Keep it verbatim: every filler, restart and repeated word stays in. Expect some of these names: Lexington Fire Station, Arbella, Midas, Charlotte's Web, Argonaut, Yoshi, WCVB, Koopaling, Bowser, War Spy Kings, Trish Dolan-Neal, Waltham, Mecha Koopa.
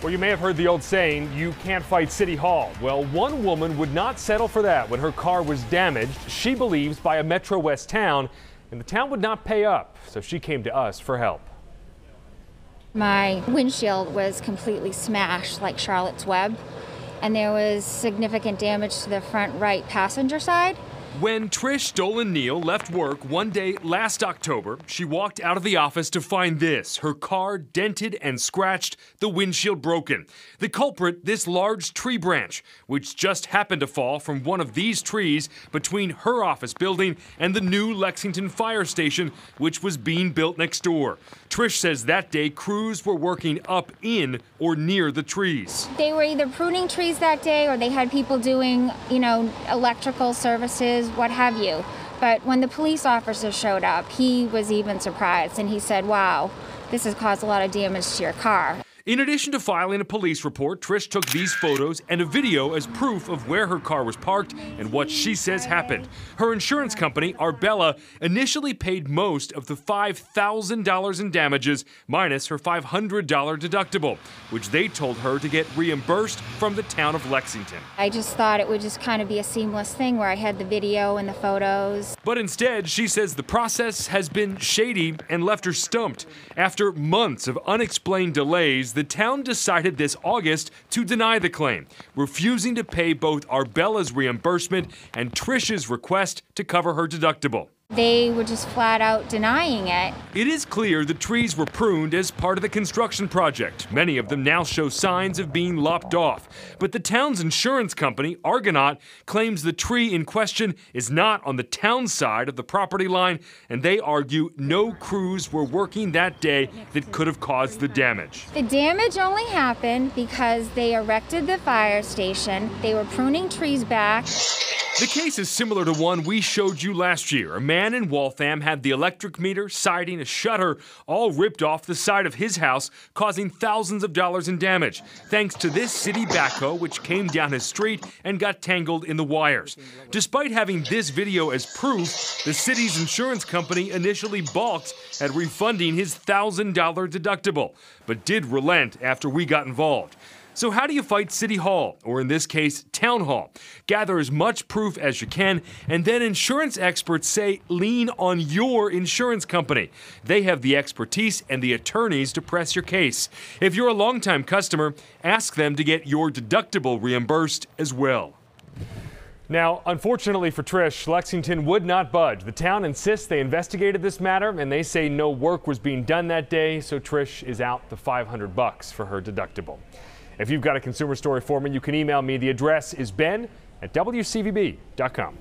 Well, you may have heard the old saying, you can't fight City Hall. Well, one woman would not settle for that when her car was damaged, she believes, by a Metro West town, and the town would not pay up, so she came to us for help. My windshield was completely smashed like Charlotte's Web, and there was significant damage to the front right passenger side. When Trish Dolan-Neal left work one day last October, she walked out of the office to find this. Her car dented and scratched, the windshield broken. The culprit, this large tree branch, which just happened to fall from one of these trees between her office building and the new Lexington Fire Station, which was being built next door. Trish says that day crews were working up in or near the trees. They were either pruning trees that day or they had people doing, you know, electrical services, what have you. But when the police officer showed up, he was even surprised, and he said, wow, this has caused a lot of damage to your car. In addition to filing a police report, Trish took these photos and a video as proof of where her car was parked and what she says happened. Her insurance company, Arbella, initially paid most of the five thousand dollars in damages, minus her five hundred dollar deductible, which they told her to get reimbursed from the town of Lexington. I just thought it would just kind of be a seamless thing where I had the video and the photos. But instead, she says the process has been shady and left her stumped. After months of unexplained delays, the town decided this August to deny the claim, refusing to pay both Arbella's reimbursement and Trish's request to cover her deductible. They were just flat out denying it. It is clear the trees were pruned as part of the construction project. Many of them now show signs of being lopped off. But the town's insurance company, Argonaut, claims the tree in question is not on the town side of the property line, and they argue no crews were working that day that could have caused the damage. The damage only happened because they erected the fire station, they were pruning trees back. The case is similar to one we showed you last year. A man in Waltham had the electric meter, siding, a shutter, all ripped off the side of his house, causing thousands of dollars in damage, thanks to this city backhoe, which came down his street and got tangled in the wires. Despite having this video as proof, the city's insurance company initially balked at refunding his one thousand dollar deductible, but did relent after we got involved. So how do you fight City Hall, or in this case, Town Hall? Gather as much proof as you can, and then insurance experts say lean on your insurance company. They have the expertise and the attorneys to press your case. If you're a longtime customer, ask them to get your deductible reimbursed as well. Now, unfortunately for Trish, Lexington would not budge. The town insists they investigated this matter, and they say no work was being done that day, so Trish is out the five hundred bucks for her deductible. If you've got a consumer story for me, you can email me. The address is ben at w c v b dot com.